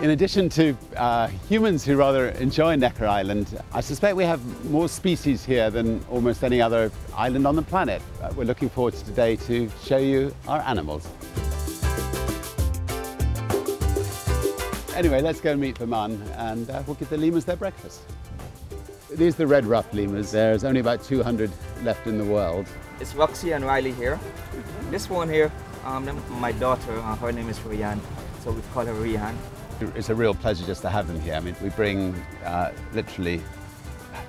In addition to humans who rather enjoy Necker Island, I suspect we have more species here than almost any other island on the planet. We're looking forward to today to show you our animals. Anyway, let's go meet Vaman and we'll give the lemurs their breakfast. These are the red ruffed lemurs. There's only about 200 left in the world. It's Roxy and Riley here. This one here, my daughter, her name is Rian, so we call her Rian. It's a real pleasure just to have them here. I mean, we bring literally,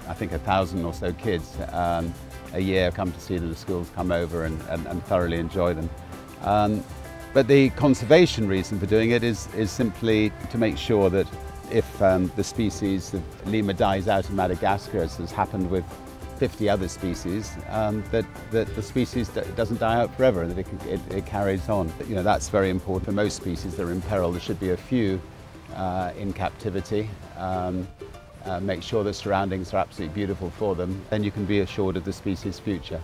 I think 1,000 or so kids a year come to see them. The schools come over and thoroughly enjoy them. But the conservation reason for doing it is simply to make sure that if the species of lemur dies out in Madagascar, as has happened with 50 other species, that the species doesn't die out forever, and that it carries on. You know, that's very important for most species that are in peril. There should be a few in captivity. Make sure the surroundings are absolutely beautiful for them, then you can be assured of the species' future.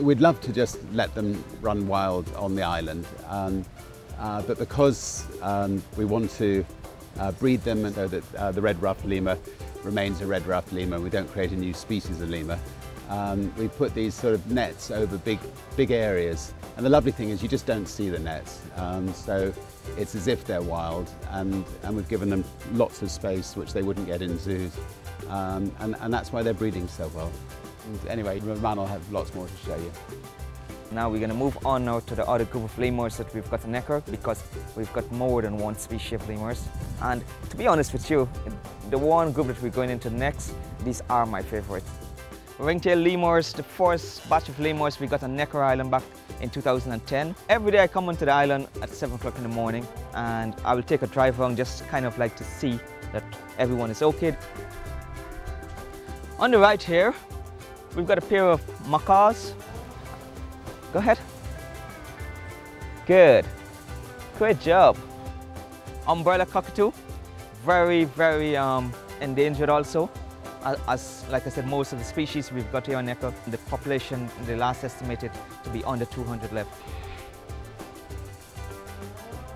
We'd love to just let them run wild on the island, but because we want to breed them so that the red-ruffed lemur remains a red-ruffed lemur, we don't create a new species of lemur. We put these sort of nets over big areas, and the lovely thing is you just don't see the nets, so it's as if they're wild, and we've given them lots of space which they wouldn't get in zoos, and that's why they're breeding so well. And anyway, Vaman will have lots more to show you. Now we're going to move on now to the other group of lemurs that we've got in Necker, because we've got more than one species of lemurs. And to be honest with you, the one group that we're going into next, these are my favorites. Ringtail lemurs, the first batch of lemurs we got on Necker Island back in 2010. Every day I come onto the island at 7 o'clock in the morning, and I will take a drive around just kind of like to see that everyone is okay. On the right here, we've got a pair of macaws. Go ahead. Good. Great job. Umbrella cockatoo. Very, very endangered also. As, like I said, most of the species we've got here on Necker, the population, the last estimated to be under 200 left.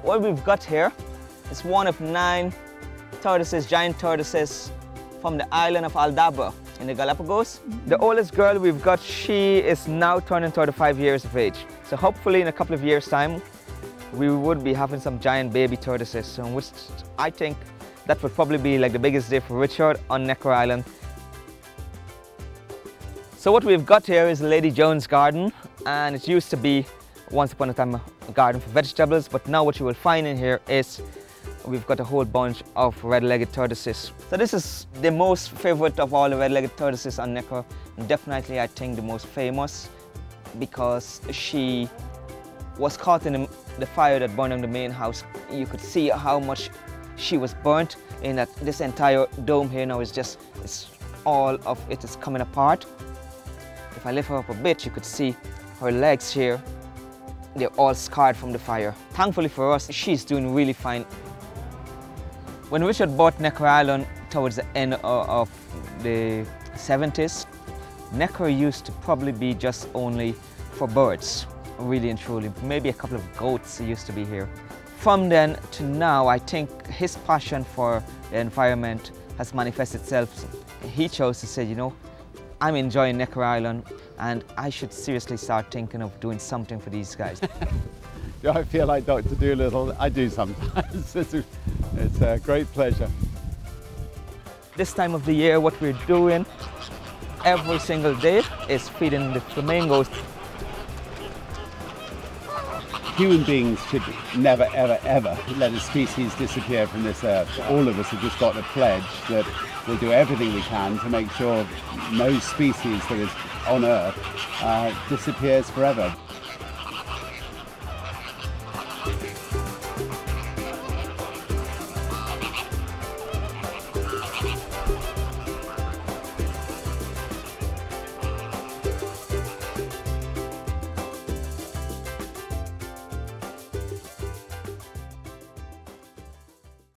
What we've got here is one of 9 tortoises, giant tortoises from the island of Aldabra in the Galapagos. The oldest girl we've got, she is now turning 35 years of age. So hopefully in a couple of years' time, we would be having some giant baby tortoises, so which I think that would probably be like the biggest day for Richard on Necker Island. So what we've got here is Lady Jones garden, and it used to be once upon a time a garden for vegetables, but now what you will find in here is we've got a whole bunch of red-legged tortoises. So this is the most favorite of all the red-legged tortoises on Necker. Definitely, I think, the most famous, because she was caught in the fire that burned down the main house. You could see how much she was burnt, in that this entire dome here now is just, all of it is coming apart. If I lift her up a bit, you could see her legs here, they're all scarred from the fire. Thankfully for us, she's doing really fine. When Richard bought Necker Island towards the end of the 70s, Necker used to probably be just only for birds, really and truly. Maybe a couple of goats used to be here. From then to now, I think his passion for the environment has manifested itself. He chose to say, you know, I'm enjoying Necker Island, and I should seriously start thinking of doing something for these guys. Do I feel like Dr. Doolittle? I do sometimes. It's a great pleasure. This time of the year, what we're doing every single day is feeding the flamingos. Human beings should never, ever, ever let a species disappear from this earth. All of us have just got a pledge that we'll do everything we can to make sure no species that is on earth disappears forever.